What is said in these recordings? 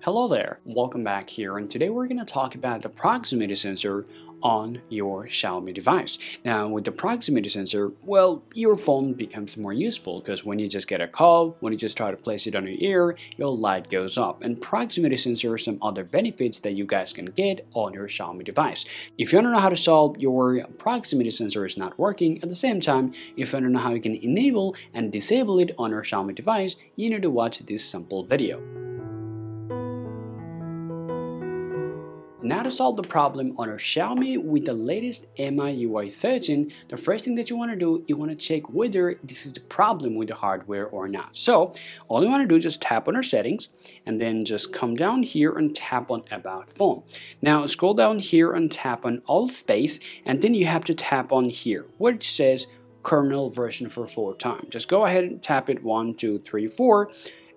Hello there, welcome back here, and today we're going to talk about the proximity sensor on your Xiaomi device. Now with the proximity sensor, well, your phone becomes more useful because when you just get a call, when you just try to place it on your ear, your light goes up. And proximity sensor, some other benefits that you guys can get on your Xiaomi device. If you don't know how to solve your proximity sensor is not working, at the same time, if you don't know how you can enable and disable it on your Xiaomi device, you need to watch this simple video. Now to solve the problem on your Xiaomi with the latest MIUI 13, the first thing that you want to do, you want to check whether this is the problem with the hardware or not. So all you want to do is just tap on your settings and then just come down here and tap on about phone. Now scroll down here and tap on all space, and then you have to tap on here which says kernel version for 4 times. Just go ahead and tap it 1, 2, 3, 4,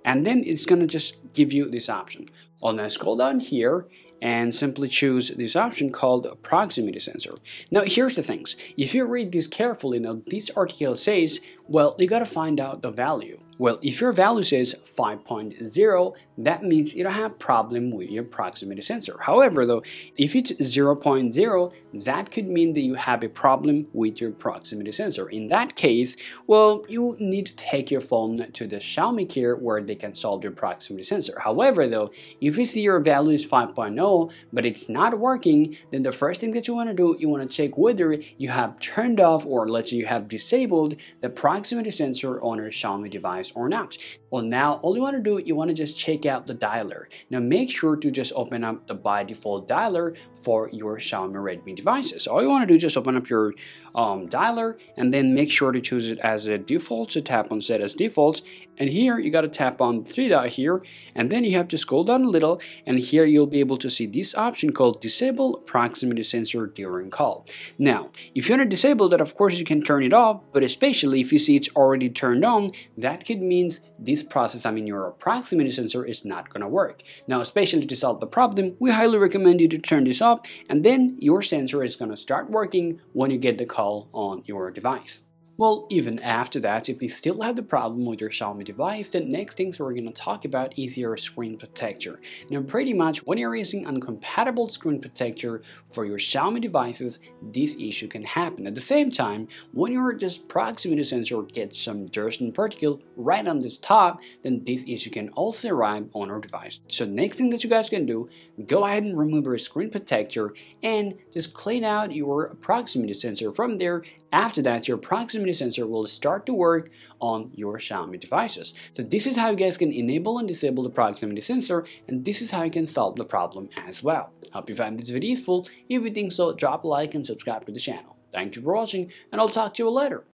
and then it's going to just give you this option. Now scroll down here and simply choose this option called proximity sensor. Now here's the things, if you read this carefully, now this article says, well, you gotta find out the value. Well, if your value says 5.0, that means you don't have problem with your proximity sensor. However though, if it's 0.0, that could mean that you have a problem with your proximity sensor. In that case, well, you need to take your phone to the Xiaomi Care where they can solve your proximity sensor. However though, if you see your value is 5.0, but it's not working, then the first thing that you wanna do, you wanna check whether you have turned off or let's say you have disabled the proximity sensor on your Xiaomi device or not. Well, now all you want to do, you want to just check out the dialer. Now make sure to just open up the by default dialer for your Xiaomi Redmi devices. All you want to do is just open up your dialer and then make sure to choose it as a default. So tap on set as default, and here you got to tap on 3 dot here, and then you have to scroll down a little, and here you'll be able to see this option called disable proximity sensor during call. Now if you want to disable that, of course you can turn it off, but especially if you see it's already turned on, that could means this process, your proximity sensor is not gonna work. Now especially to solve the problem, we highly recommend you to turn this off, and then your sensor is gonna start working when you get the call on your device. Well, even after that, if you still have the problem with your Xiaomi device, the next things we're going to talk about is your screen protector. Now pretty much when you're using incompatible screen protector for your Xiaomi devices, this issue can happen. At the same time, when your just proximity sensor gets some dust and particle right on this top, then this issue can also arrive on your device. So next thing that you guys can do, go ahead and remove your screen protector and just clean out your proximity sensor from there. After that, your proximity sensor will start to work on your Xiaomi devices. So this is how you guys can enable and disable the proximity sensor, and this is how you can solve the problem as well. Hope you found this video useful. If you think so, drop a like and subscribe to the channel. Thank you for watching, and I'll talk to you later.